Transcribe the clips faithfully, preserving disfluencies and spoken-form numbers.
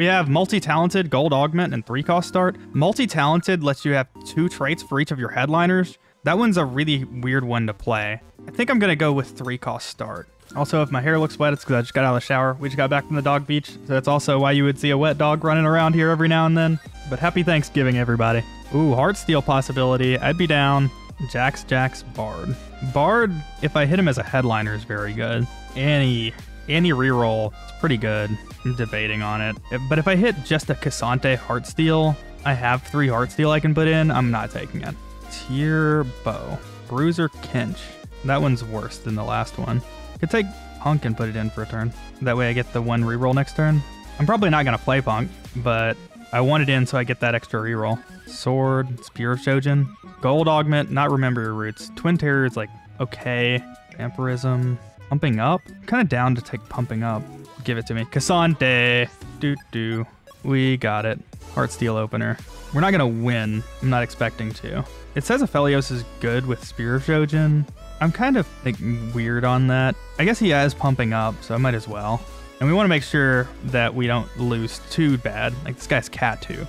We have multi-talented, gold augment, and three cost start. Multi-talented lets you have two traits for each of your headliners. That one's a really weird one to play. I think I'm gonna go with three cost start. Also, if my hair looks wet, it's because I just got out of the shower. We just got back from the dog beach, so that's also why you would see a wet dog running around here every now and then. But happy Thanksgiving, everybody. Ooh, Heartsteel possibility. I'd be down. Jax, Jax, Bard. Bard, if I hit him as a headliner, is very good. Any, any reroll is pretty good. I'm debating on it. But if I hit just a K'Sante Heartsteel, I have three Heartsteel I can put in. I'm not taking it. Tier Bow. Bruiser Kinch. That one's worse than the last one. Could take Punk and put it in for a turn. That way I get the one reroll next turn. I'm probably not going to play Punk, but I want it in so I get that extra reroll. Sword, Spear of Shojin. Gold Augment, not Remember Your Roots. Twin Terror is like, okay. Vampirism. Pumping Up? Kind of down to take Pumping Up. Give it to me. K'Sante. Doo-doo. We got it. Heartsteel Opener. We're not going to win. I'm not expecting to. It says Aphelios is good with Spear of Shojin. I'm kind of like weird on that. I guess he has Pumping Up, so I might as well. And we want to make sure that we don't lose too bad. Like this guy's cat too.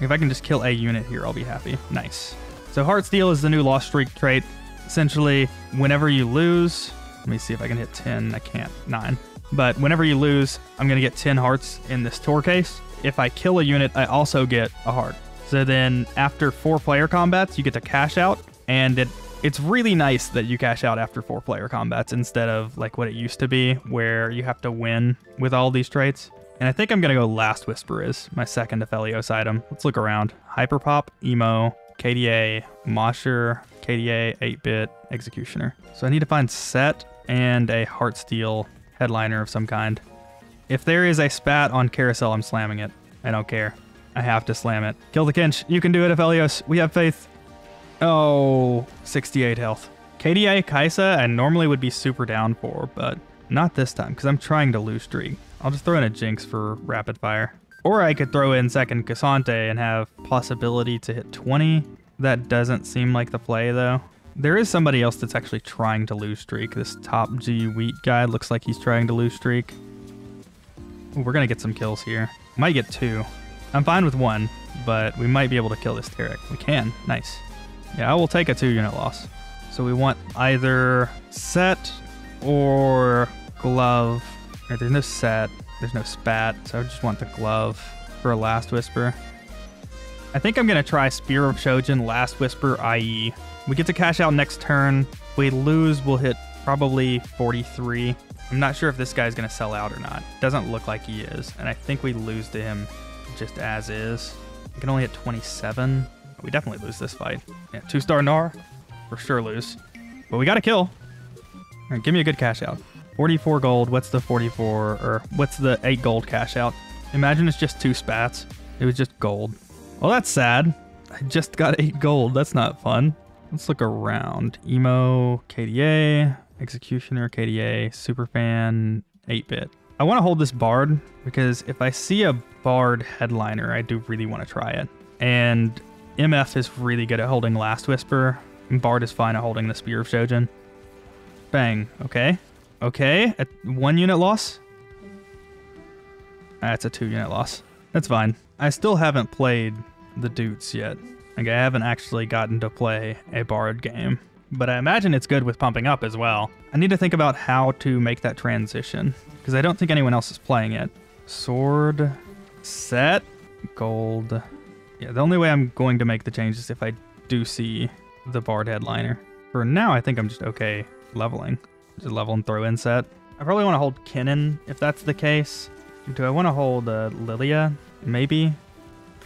If I can just kill a unit here, I'll be happy. Nice. So Heartsteel is the new Lost Streak trait. Essentially, whenever you lose, let me see if I can hit ten. I can't, nine. But whenever you lose, I'm gonna get ten hearts in this tour case. If I kill a unit, I also get a heart. So then after four player combats, you get to cash out, and it It's really nice that you cash out after four player combats instead of like what it used to be where you have to win with all these traits. And I think I'm going to go Last Whisper is my second Aphelios item. Let's look around. Hyperpop, Emo, K D A, Mosher, K D A, eight bit, Executioner. So I need to find Set and a Heartsteel headliner of some kind. If there is a spat on Carousel, I'm slamming it. I don't care. I have to slam it. Kill the Kinch. You can do it, Aphelios. We have faith. Oh, sixty-eight health. K D A, Kai'Sa, I normally would be super down for, but not this time because I'm trying to lose streak. I'll just throw in a Jinx for Rapid Fire. Or I could throw in second K'Sante and have possibility to hit twenty. That doesn't seem like the play though. There is somebody else that's actually trying to lose streak. This top G wheat guy looks like he's trying to lose streak. Ooh, we're gonna get some kills here. Might get two. I'm fine with one, but we might be able to kill this Taric. We can, nice. Yeah, I will take a two unit loss. So we want either Set or Glove. Right, there's no Set, there's no Spat, so I just want the Glove for a Last Whisper. I think I'm gonna try Spear of Shojin, Last Whisper, I E. We get to cash out next turn. If we lose, we'll hit probably forty-three. I'm not sure if this guy's gonna sell out or not. Doesn't look like he is, and I think we lose to him just as is. We can only hit twenty-seven. We definitely lose this fight. Yeah, two-star Gnar, for sure lose. But we got a kill. All right, give me a good cash out. forty-four gold, what's the forty-four, or what's the eight gold cash out? Imagine it's just two spats. It was just gold. Well, that's sad. I just got eight gold, that's not fun. Let's look around. Emo, K D A, Executioner, K D A, Superfan, eight bit. I wanna hold this Bard, because if I see a Bard headliner, I do really wanna try it. And M F is really good at holding Last Whisper, and Bard is fine at holding the Spear of Shojin. Bang. Okay. Okay. A one unit loss? That's a two unit loss. That's fine. I still haven't played the Dutes yet. Like, I haven't actually gotten to play a Bard game, but I imagine it's good with Pumping Up as well. I need to think about how to make that transition, because I don't think anyone else is playing it. Sword, Set, Gold. Yeah, the only way I'm going to make the change is if I do see the Bard headliner. For now, I think I'm just okay leveling. Just level and throw in Set. I probably want to hold Kennen if that's the case. Do I want to hold uh, Lillia? Maybe.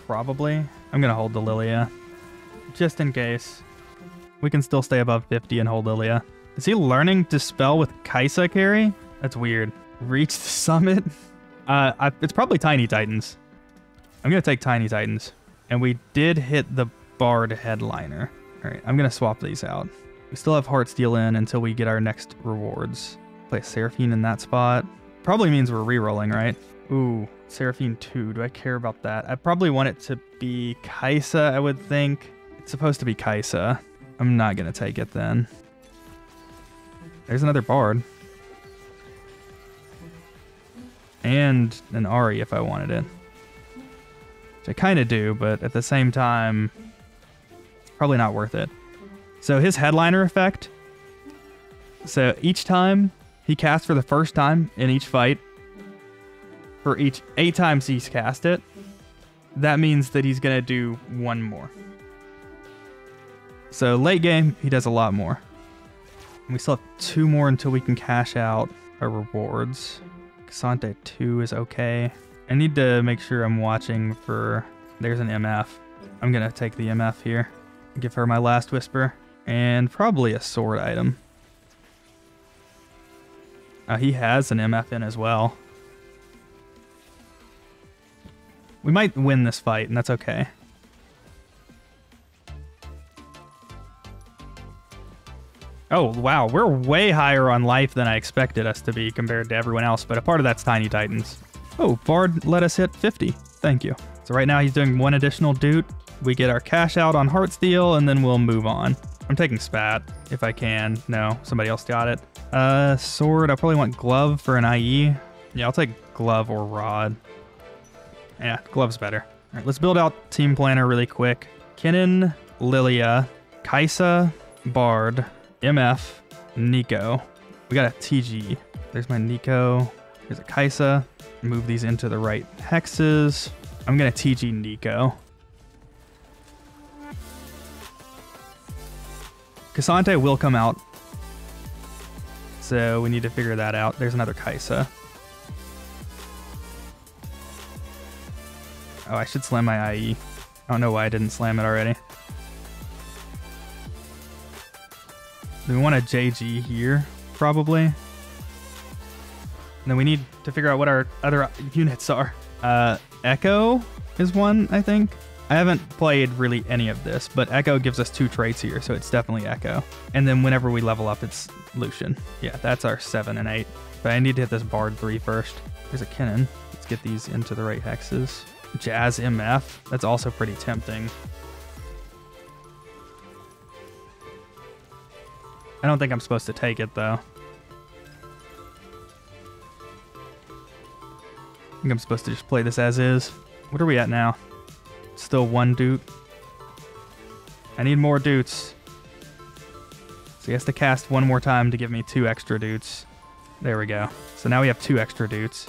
Probably. I'm going to hold the Lillia. Just in case. We can still stay above fifty and hold Lillia. Is he learning to spell with Kai'Sa carry? That's weird. Reach the summit? Uh, I, it's probably Tiny Titans. I'm going to take Tiny Titans. And we did hit the Bard headliner. All right, I'm gonna swap these out. We still have Heartsteel in until we get our next rewards. Play Seraphine in that spot. Probably means we're rerolling, right? Ooh, Seraphine two, do I care about that? I probably want it to be Kai'Sa, I would think. It's supposed to be Kai'Sa. I'm not gonna take it then. There's another Bard. And an Ahri if I wanted it. Which I kind of do, but at the same time, it's probably not worth it. So his headliner effect. So each time he casts for the first time in each fight, for each eight times he's cast it, that means that he's going to do one more. So late game, he does a lot more. And we still have two more until we can cash out our rewards. K'Sante two is okay. I need to make sure I'm watching for... There's an M F. I'm going to take the M F here. Give her my Last Whisper. And probably a sword item. Uh, he has an M F in as well. We might win this fight, and that's okay. Oh, wow, we're way higher on life than I expected us to be compared to everyone else, but a part of that's Tiny Titans. Oh, Bard let us hit fifty. Thank you. So right now he's doing one additional dude. We get our cash out on Heartsteel, and then we'll move on. I'm taking Spat, if I can. No, somebody else got it. Uh, Sword, I probably want Glove for an I E. Yeah, I'll take Glove or Rod. Yeah, Glove's better. All right, let's build out Team Planner really quick. Kennen, Lillia, Kai'Sa, Bard, M F, Nico. We got a T G. There's my Nico. Here's a Kai'Sa. Move these into the right hexes. I'm going to T G Nico. K'Sante will come out. So we need to figure that out. There's another Kai'Sa. Oh, I should slam my I E. I don't know why I didn't slam it already. We want a J G here, probably. And then we need to figure out what our other units are. Uh, Echo is one, I think. I haven't played really any of this, but Echo gives us two traits here, so it's definitely Echo. And then whenever we level up, it's Lucian. Yeah, that's our seven and eight. But I need to hit this Bard three first. Here's a Kennen. Let's get these into the right hexes. Jazz M F. That's also pretty tempting. I don't think I'm supposed to take it, though. I think I'm supposed to just play this as is. What are we at now? Still one dude. I need more dudes. So he has to cast one more time to give me two extra dudes. There we go. So now we have two extra dudes.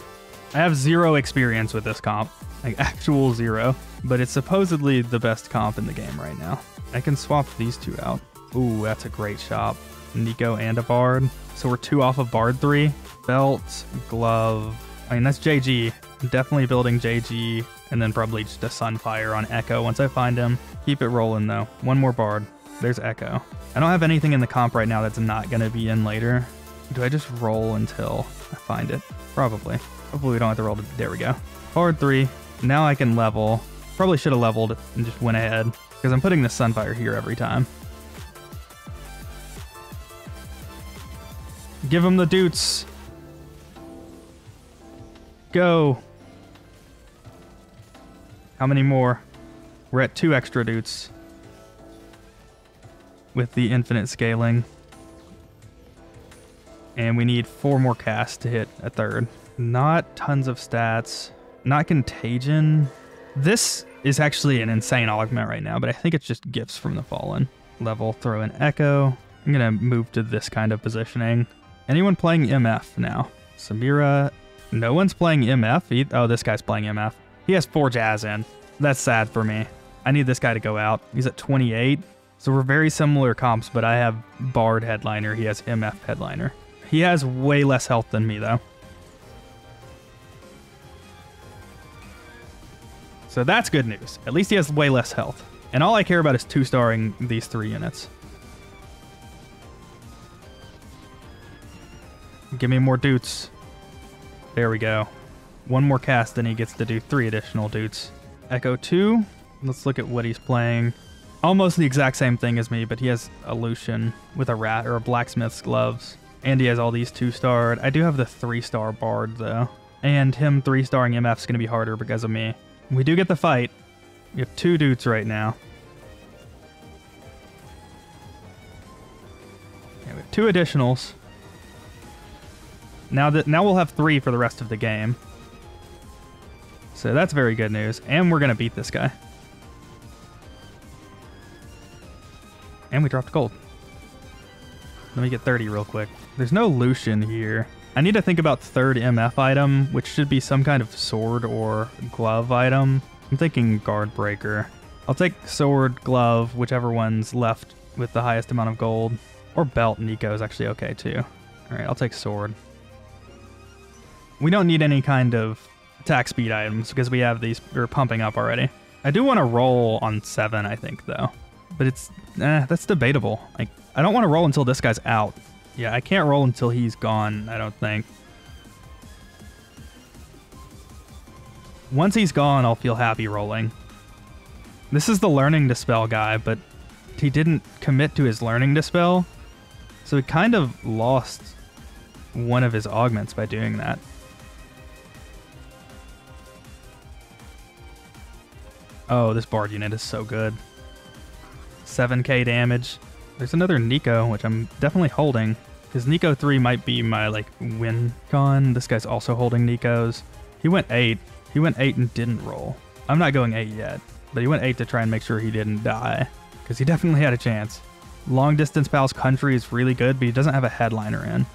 I have zero experience with this comp. Like, actual zero. But it's supposedly the best comp in the game right now. I can swap these two out. Ooh, that's a great shop. Nico and a Bard. So we're two off of Bard three. Belt, Glove. I mean, that's J G. I'm definitely building J G, and then probably just a Sunfire on Echo once I find him. Keep it rolling, though. One more Bard. There's Echo. I don't have anything in the comp right now that's not going to be in later. Do I just roll until I find it? Probably. Hopefully we don't have to roll to... There we go. Bard three. Now I can level. Probably should have leveled and just went ahead, because I'm putting the Sunfire here every time. Give him the dudes. Go. How many more? We're at two extra dudes. With the infinite scaling. And we need four more casts to hit a third. Not tons of stats. Not Contagion. This is actually an insane augment right now, but I think it's just Gifts from the Fallen. Level, throw in Echo. I'm gonna move to this kind of positioning. Anyone playing M F now? Samira. No one's playing M F. He, oh, this guy's playing M F. He has four Jazz in. That's sad for me. I need this guy to go out. He's at twenty-eight. So we're very similar comps, but I have Bard headliner. He has M F headliner. He has way less health than me, though. So that's good news. At least he has way less health. And all I care about is two-starring these three units. Give me more dudes. There we go. One more cast, then he gets to do three additional dudes. Echo two. Let's look at what he's playing. Almost the exact same thing as me, but he has a Lucian with a rat or a blacksmith's gloves. And he has all these two-starred. I do have the three-star Bard, though. And him three-starring M F's going to be harder because of me. We do get the fight. We have two dudes right now. Yeah, we have two additionals. Now that now we'll have three for the rest of the game. So that's very good news. And we're going to beat this guy. And we dropped gold. Let me get thirty real quick. There's no Lucian here. I need to think about third M F item, which should be some kind of sword or glove item. I'm thinking guard breaker. I'll take sword, glove, whichever one's left with the highest amount of gold. Or belt. Nico is actually okay too. All right, I'll take sword. We don't need any kind of attack speed items because we have these, we're pumping up already. I do want to roll on seven, I think, though. But it's, eh, that's debatable. Like, I don't want to roll until this guy's out. Yeah, I can't roll until he's gone, I don't think. Once he's gone, I'll feel happy rolling. This is the learning dispel guy, but he didn't commit to his learning dispel. So he kind of lost one of his augments by doing that. Oh, this Bard unit is so good. seven K damage. There's another Nico, which I'm definitely holding. Because Nico three might be my, like, win con. This guy's also holding Nico's. He went eight. He went eight and didn't roll. I'm not going eight yet. But he went eight to try and make sure he didn't die. Because he definitely had a chance. Long Distance Pals Country is really good, but he doesn't have a headliner in.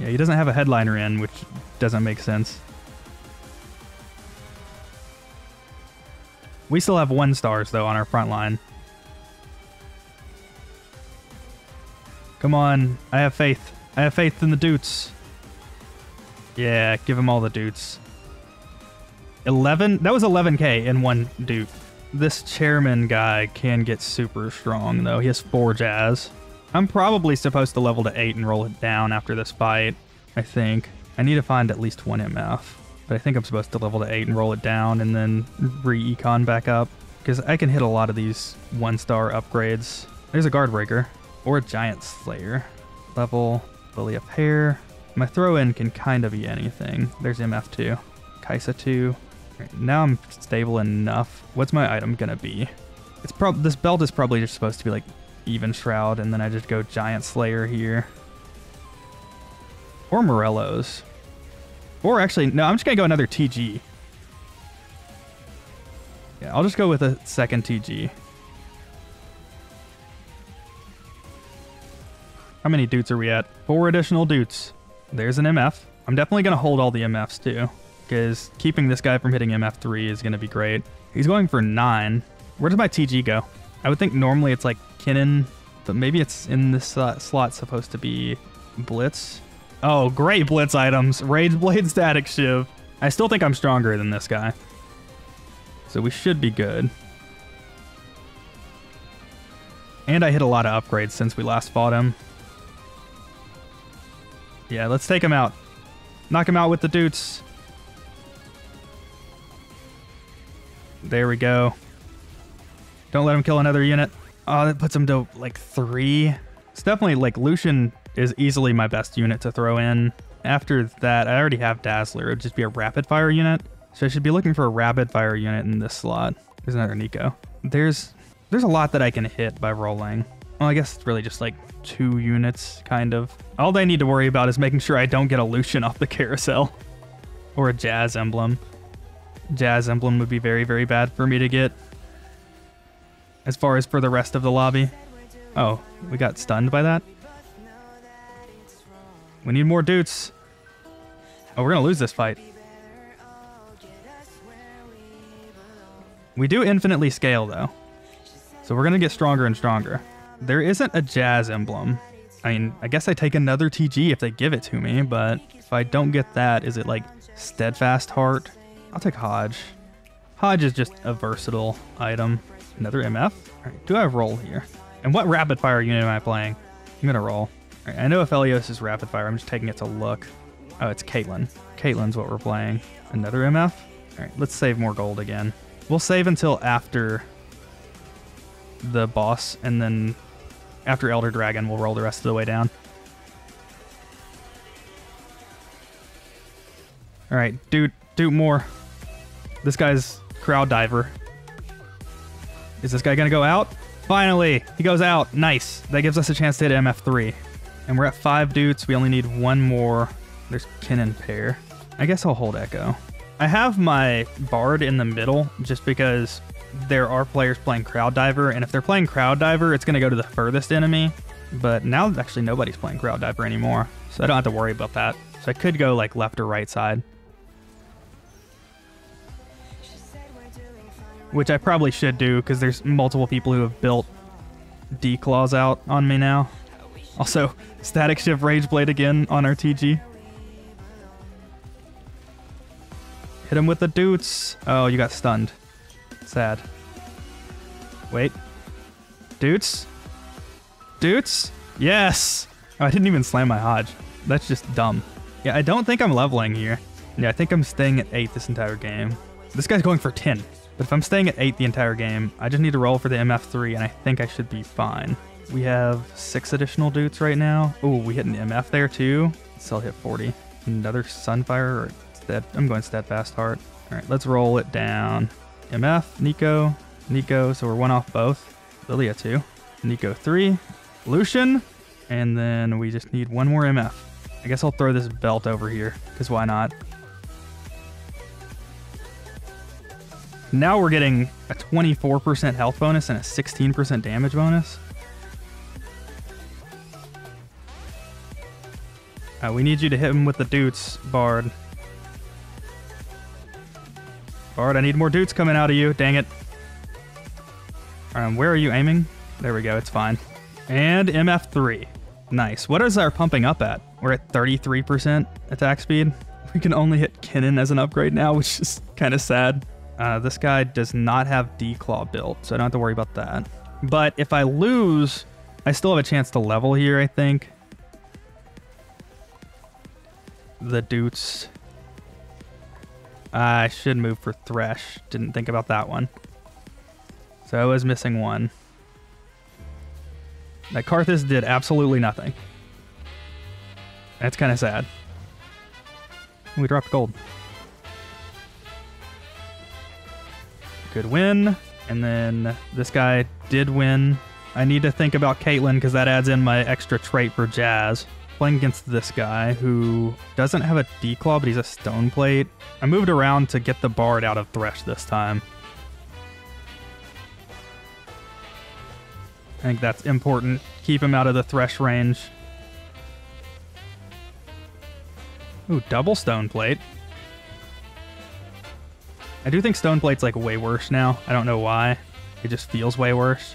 Yeah, he doesn't have a headliner in, which doesn't make sense. We still have one stars, though, on our front line. Come on, I have faith. I have faith in the dudes. Yeah, give him all the dudes. eleven? That was eleven K in one dude. This chairman guy can get super strong, though. He has four Jazz. I'm probably supposed to level to eight and roll it down after this fight, I think. I need to find at least one M F. But I think I'm supposed to level to eight and roll it down and then re-econ back up. Because I can hit a lot of these one-star upgrades. There's a Guard Breaker. Or a Giant Slayer. Level, Lillia pair. My throw-in can kind of be anything. There's M F two. Kai'Sa two. Right, now I'm stable enough. What's my item gonna be? It's prob- This belt is probably just supposed to be like Even Shroud, and then I just go Giant Slayer here. Or Morello's. Or actually, no, I'm just going to go another T G. Yeah, I'll just go with a second T G. How many dudes are we at? Four additional dudes. There's an M F. I'm definitely going to hold all the M Fs too, because keeping this guy from hitting M F three is going to be great. He's going for nine. Where does my T G go? I would think normally it's like Kennen, but maybe it's in this uh, slot supposed to be Blitz. Oh, great Blitz items. Rage Blade, Static Shiv. I still think I'm stronger than this guy. So we should be good. And I hit a lot of upgrades since we last fought him. Yeah, let's take him out. Knock him out with the dudes. There we go. Don't let him kill another unit. Oh, that puts him to like three. It's definitely like Lucian is easily my best unit to throw in. After that, I already have Dazzler. It would just be a Rapid Fire unit. So I should be looking for a Rapid Fire unit in this slot. There's another Nico. There's there's a lot that I can hit by rolling. Well, I guess it's really just like two units, kind of. All they need to worry about is making sure I don't get a Lucian off the carousel. Or a Jazz Emblem. Jazz Emblem would be very, very bad for me to get. As far as for the rest of the lobby. Oh, we got stunned by that? We need more dudes. Oh, we're gonna lose this fight. We do infinitely scale, though. So we're gonna get stronger and stronger. There isn't a Jazz Emblem. I mean, I guess I take another T G if they give it to me, but if I don't get that, is it like Steadfast Heart? I'll take Hodge. Hodge is just a versatile item. Another M F? Alright, do I roll here? And what Rapid Fire unit am I playing? I'm gonna roll. Alright, I know Aphelios is Rapid Fire, I'm just taking it to look. Oh, it's Caitlyn. Caitlyn's what we're playing. Another M F? Alright, let's save more gold again. We'll save until after the boss, and then after Elder Dragon, we'll roll the rest of the way down. Alright, dude, do more. This guy's Crowd Diver. Is this guy going to go out? Finally, he goes out. Nice. That gives us a chance to hit M F three. And we're at five dudes. We only need one more. There's Kennen pair. I guess I'll hold Echo. I have my Bard in the middle just because there are players playing Crowd Diver, and if they're playing Crowd Diver, it's going to go to the furthest enemy. But now actually nobody's playing Crowd Diver anymore, so I don't have to worry about that. So I could go like left or right side, which I probably should do because there's multiple people who have built D-Claws out on me now. Also, Static Shift Rageblade again on our T G. Hit him with the dudes. Oh, you got stunned. Sad. Wait. Dudes? Dudes? Yes! Oh, I didn't even slam my Hodge. That's just dumb. Yeah, I don't think I'm leveling here. Yeah, I think I'm staying at eight this entire game. This guy's going for ten. But if I'm staying at eight the entire game, I just need to roll for the M F three, and I think I should be fine. We have six additional dudes right now. Ooh, we hit an M F there too. Still hit forty. Another Sunfire or Stead. I'm going Steadfast Heart. All right, let's roll it down. M F, Nico, Nico. So we're one off both. Lillia two, Nico three, Lucian, and then we just need one more M F. I guess I'll throw this belt over here because why not? Now we're getting a twenty-four percent health bonus and a sixteen percent damage bonus. Uh, we need you to hit him with the dudes, Bard. Bard, I need more dudes coming out of you. Dang it. Um, where are you aiming? There we go. It's fine. And M F three. Nice. What is our pumping up at? We're at thirty-three percent attack speed. We can only hit Kennen as an upgrade now, which is kind of sad. Uh, this guy does not have D-Claw built, so I don't have to worry about that. But if I lose, I still have a chance to level here, I think. The dudes. I should move for Thresh. Didn't think about that one. So I was missing one. That Karthus did absolutely nothing. That's kind of sad. We dropped gold. Good win. And then this guy did win. I need to think about Caitlyn because that adds in my extra trait for Jazz. Playing against this guy who doesn't have a D-Claw, but he's a Stoneplate. I moved around to get the Bard out of Thresh this time. I think that's important. Keep him out of the Thresh range. Ooh, double Stoneplate. I do think Stoneplate's like way worse now. I don't know why. It just feels way worse.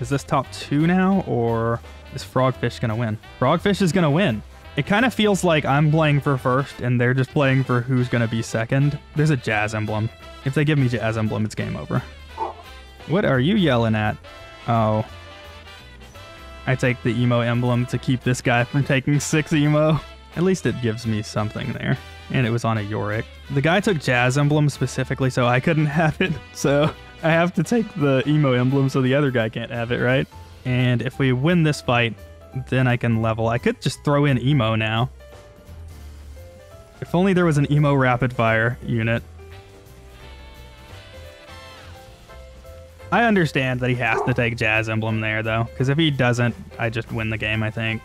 Is this top two now, or is Frogfish gonna win? Frogfish is gonna win. It kind of feels like I'm playing for first and they're just playing for who's gonna be second. There's a Jazz emblem. If they give me Jazz emblem, it's game over. What are you yelling at? Oh. I take the Emo emblem to keep this guy from taking six Emo. At least it gives me something there. And it was on a Yorick. The guy took Jazz emblem specifically so I couldn't have it. So I have to take the Emo emblem so the other guy can't have it, right? And if we win this fight, then I can level. I could just throw in Emo now. If only there was an Emo Rapid Fire unit. I understand that he has to take Jazz emblem there, though, because if he doesn't, I just win the game, I think.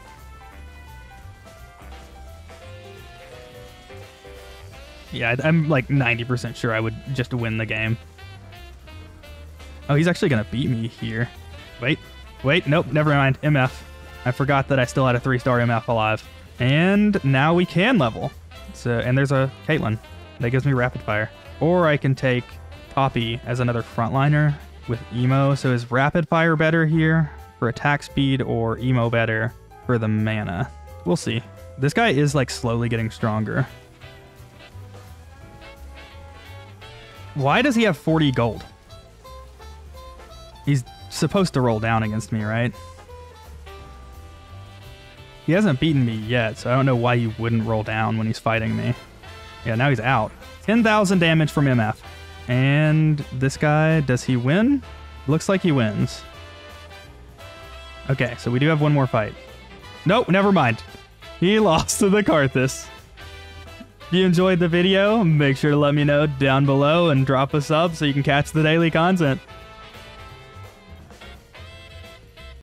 Yeah, I'm like ninety percent sure I would just win the game. Oh, he's actually going to beat me here. Wait. Wait, nope, never mind. M F. I forgot that I still had a three-star M F alive. And now we can level. So, and there's a Caitlyn. That gives me Rapid Fire. Or I can take Poppy as another frontliner with Emo. So is Rapid Fire better here for attack speed or Emo better for the mana? We'll see. This guy is like slowly getting stronger. Why does he have forty gold? He's supposed to roll down against me, right? He hasn't beaten me yet, so I don't know why he wouldn't roll down when he's fighting me. Yeah, now he's out. ten thousand damage from M F. And this guy, does he win? Looks like he wins. Okay, so we do have one more fight. Nope, never mind. He lost to the Karthus. If you enjoyed the video, make sure to let me know down below and drop a sub so you can catch the daily content.